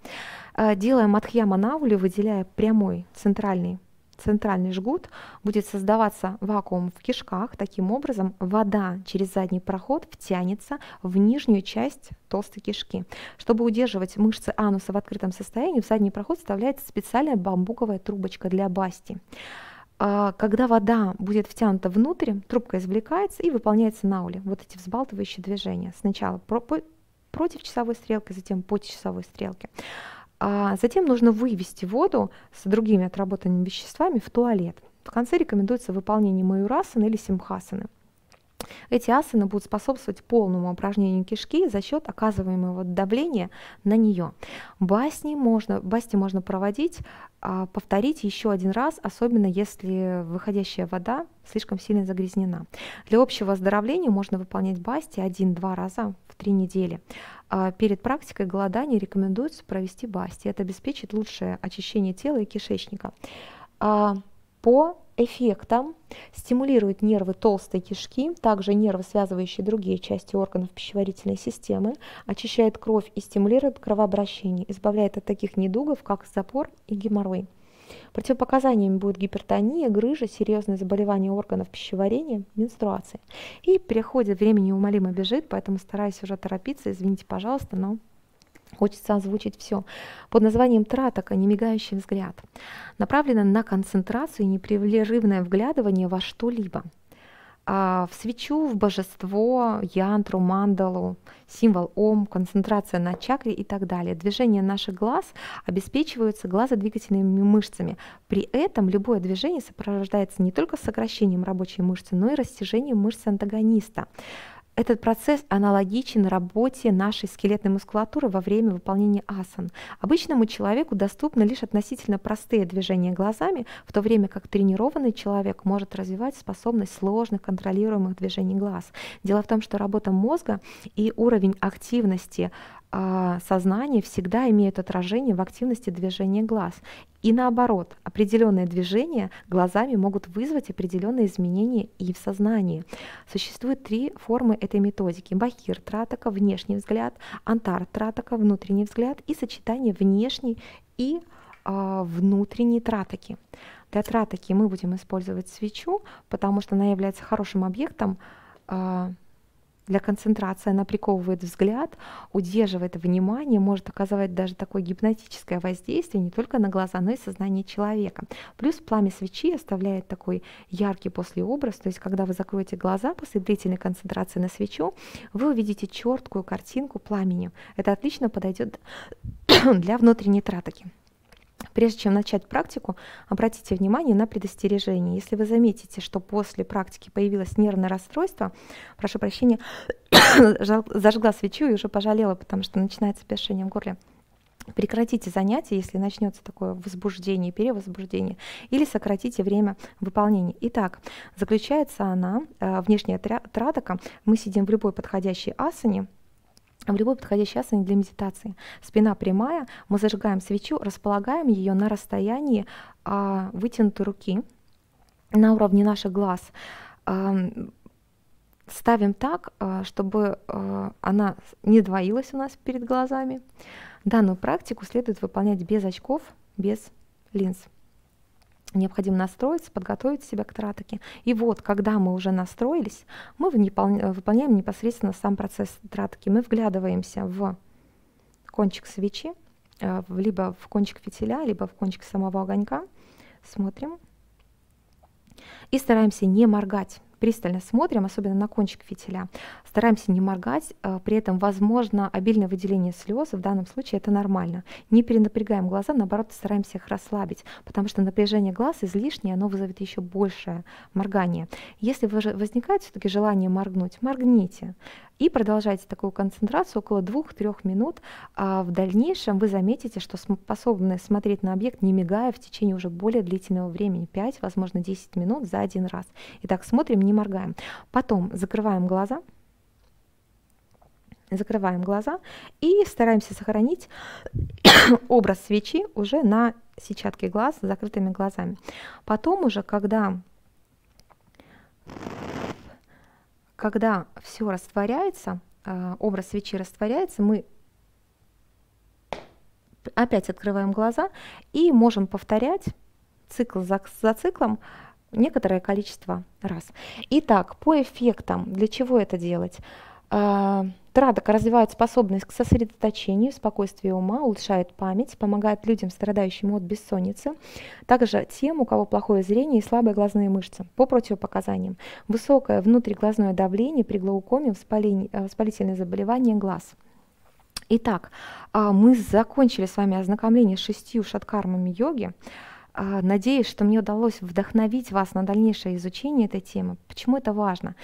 Делая мадхьяма-наули, выделяя прямой центральный, центральный жгут, будет создаваться вакуум в кишках. Таким образом, вода через задний проход втянется в нижнюю часть толстой кишки. Чтобы удерживать мышцы ануса в открытом состоянии, в задний проход вставляется специальная бамбуковая трубочка для басти. Когда вода будет втянута внутрь, трубка извлекается и выполняется наули. Вот эти взбалтывающие движения. Сначала против часовой стрелки, затем по часовой стрелке. А затем нужно вывести воду с другими отработанными веществами в туалет. В конце рекомендуется выполнение майурасаны или симхасаны. Эти асаны будут способствовать полному упражнению кишки за счет оказываемого давления на нее. Басти можно, басти можно проводить, повторить еще один раз, особенно если выходящая вода слишком сильно загрязнена. Для общего оздоровления можно выполнять басти один-два раза в три недели. Перед практикой голодания рекомендуется провести басти. Это обеспечит лучшее очищение тела и кишечника. По эффектам стимулирует нервы толстой кишки, также нервы, связывающие другие части органов пищеварительной системы, очищает кровь и стимулирует кровообращение, избавляет от таких недугов, как запор и геморрой. Противопоказаниями будут гипертония, грыжа, серьезные заболевания органов пищеварения, менструации. И переходит, время неумолимо бежит, поэтому стараюсь уже торопиться, извините, пожалуйста, но... Хочется озвучить все. Под названием тратака, немигающий взгляд, направлено на концентрацию и непрерывное вглядывание во что-либо. В свечу, в божество, янтру, мандалу, символ ом, концентрация на чакре и так далее. Движения наших глаз обеспечиваются глазодвигательными мышцами. При этом любое движение сопровождается не только сокращением рабочей мышцы, но и растяжением мышцы антагониста. Этот процесс аналогичен работе нашей скелетной мускулатуры во время выполнения асан. Обычному человеку доступны лишь относительно простые движения глазами, в то время как тренированный человек может развивать способность сложных контролируемых движений глаз. Дело в том, что работа мозга и уровень активности э, сознания всегда имеют отражение в активности движения глаз. И наоборот, определенные движения глазами могут вызвать определенные изменения и в сознании. Существует три формы этой методики: бахир тратака, внешний взгляд, антар тратака, внутренний взгляд, и сочетание внешней и э, внутренней тратаки. Для тратаки мы будем использовать свечу, потому что она является хорошим объектом э, для концентрации, она приковывает взгляд, удерживает внимание, может оказывать даже такое гипнотическое воздействие не только на глаза, но и сознание человека. Плюс пламя свечи оставляет такой яркий послеобраз, то есть когда вы закроете глаза после длительной концентрации на свечу, вы увидите четкую картинку пламени. Это отлично подойдет для внутренней тратаки. Прежде чем начать практику, обратите внимание на предостережение. Если вы заметите, что после практики появилось нервное расстройство, прошу прощения, зажгла свечу и уже пожалела, потому что начинается першение в горле, прекратите занятие, если начнется такое возбуждение, перевозбуждение, или сократите время выполнения. Итак, заключается она, внешняя тратака, мы сидим в любой подходящей асане, в любой подходящей асане для медитации. Спина прямая, мы зажигаем свечу, располагаем ее на расстоянии а, вытянутой руки, на уровне наших глаз. А, ставим так, а, чтобы а, она не двоилась у нас перед глазами. Данную практику следует выполнять без очков, без линз. Необходимо настроиться, подготовить себя к тратаке. И вот, когда мы уже настроились, мы выполняем непосредственно сам процесс тратаки. Мы вглядываемся в кончик свечи, либо в кончик фитиля, либо в кончик самого огонька. Смотрим. И стараемся не моргать. Пристально смотрим, особенно на кончик фитиля. Стараемся не моргать, при этом возможно обильное выделение слез, в данном случае это нормально. Не перенапрягаем глаза, наоборот, стараемся их расслабить, потому что напряжение глаз излишнее, оно вызовет еще большее моргание. Если возникает все-таки желание моргнуть, моргните. И продолжайте такую концентрацию около двух-трёх минут. А в дальнейшем вы заметите, что способны смотреть на объект, не мигая, в течение уже более длительного времени, пять, возможно, десять минут за один раз. Итак, смотрим, не моргаем. Потом закрываем глаза. Закрываем глаза и стараемся сохранить образ свечи уже на сетчатке глаз с закрытыми глазами. Потом уже, когда... Когда все растворяется, образ свечи растворяется, мы опять открываем глаза и можем повторять цикл за, за циклом некоторое количество раз. Итак, по эффектам, для чего это делать? Тратака развивает способность к сосредоточению, спокойствию ума, улучшает память, помогает людям, страдающим от бессонницы, также тем, у кого плохое зрение и слабые глазные мышцы. По противопоказаниям: высокое внутриглазное давление при глаукоме, воспалительные заболевания глаз. Итак, мы закончили с вами ознакомление с шестью шаткармами йоги. Надеюсь, что мне удалось вдохновить вас на дальнейшее изучение этой темы. Почему это важно?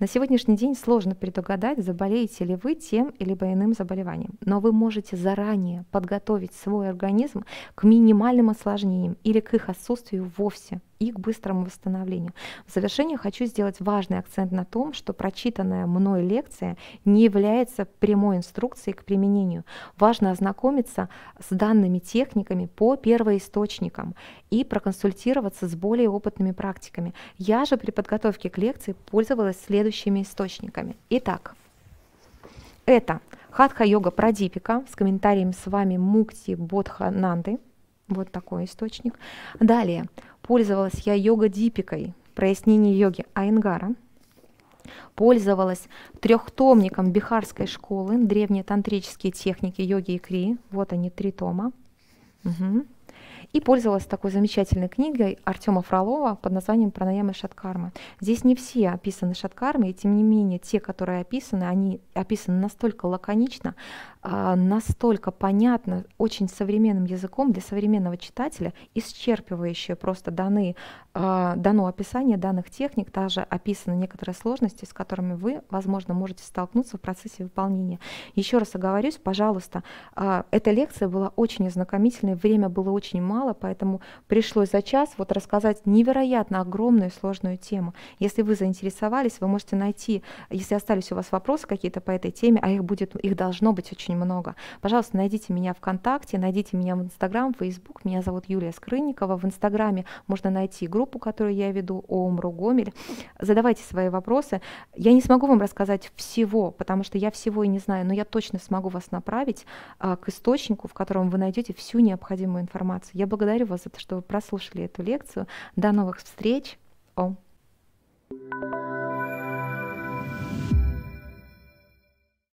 На сегодняшний день сложно предугадать, заболеете ли вы тем или иным заболеванием, но вы можете заранее подготовить свой организм к минимальным осложнениям или к их отсутствию вовсе и к быстрому восстановлению. В завершение хочу сделать важный акцент на том, что прочитанная мной лекция не является прямой инструкцией к применению. Важно ознакомиться с данными техниками по первоисточникам и проконсультироваться с более опытными практиками. Я же при подготовке к лекции пользовалась следующими источниками. Итак, это Хатха йога прадипика с комментарием с вами Мукти Бодхананды. Вот такой источник. Далее пользовалась я йога дипикой, прояснение йоги Айенгара. Пользовалась трехтомником бихарской школы, древние тантрические техники йоги и крии. Вот они, три тома. Угу. И пользовалась такой замечательной книгой Артема Фролова под названием «Пранаяма и шаткарма». Здесь не все описаны шаткармы, и тем не менее те, которые описаны, они описаны настолько лаконично, настолько понятно, очень современным языком для современного читателя, исчерпывающие просто даны, дано описание данных техник, также описаны некоторые сложности, с которыми вы, возможно, можете столкнуться в процессе выполнения. Еще раз оговорюсь, пожалуйста, эта лекция была очень ознакомительной, время было очень мало, поэтому пришлось за час вот рассказать невероятно огромную и сложную тему. Если вы заинтересовались, вы можете найти, если остались у вас вопросы какие-то по этой теме, а их будет, их должно быть очень много. Пожалуйста, найдите меня ВКонтакте, найдите меня в Инстаграм, Фейсбук. Меня зовут Юлия Скрынникова. В Инстаграме можно найти группу, которую я веду, Омру Гомель. Задавайте свои вопросы. Я не смогу вам рассказать всего, потому что я всего и не знаю, но я точно смогу вас направить а, к источнику, в котором вы найдете всю необходимую информацию. Я благодарю вас за то, что вы прослушали эту лекцию. До новых встреч. Ом.